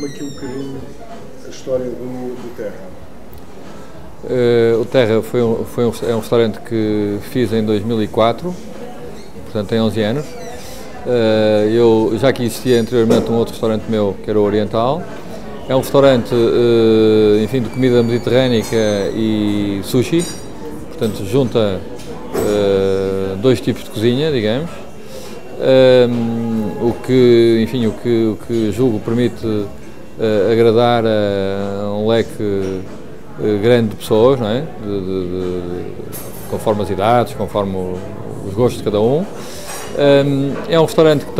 Conte-me aqui um bocadinho a história do Terra. O Terra é um restaurante que fiz em 2004, portanto tem 11 anos. Eu já que existia anteriormente um outro restaurante meu, que era o Oriental. É um restaurante, enfim, de comida mediterrânea e sushi, portanto junta dois tipos de cozinha, digamos. O que julgo permite agradar a um leque grande de pessoas, não é? Conforme as idades, conforme os gostos de cada um. É um restaurante que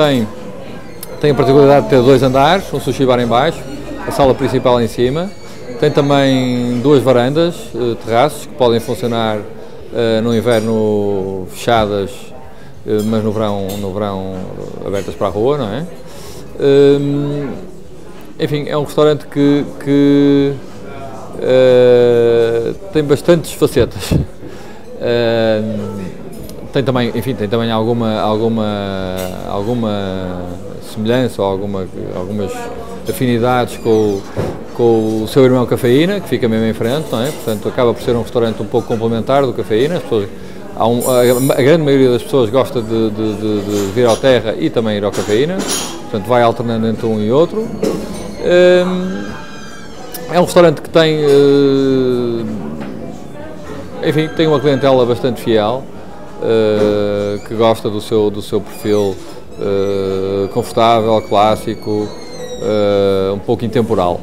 tem a particularidade de ter dois andares, um sushi bar em baixo, a sala principal em cima, tem também duas varandas, terraços, que podem funcionar no inverno fechadas, mas no verão abertas para a rua, não é? Enfim, é um restaurante que tem bastantes facetas. Tem também, enfim, alguma semelhança ou algumas afinidades com o seu irmão Cafeína, que fica mesmo em frente, não é? Portanto, acaba por ser um restaurante um pouco complementar do Cafeína. As pessoas, a grande maioria das pessoas gosta de vir ao Terra e também ir ao Cafeína, portanto vai alternando entre um e outro. É um restaurante que tem, enfim, tem uma clientela bastante fiel, que gosta do seu perfil confortável, clássico, um pouco intemporal.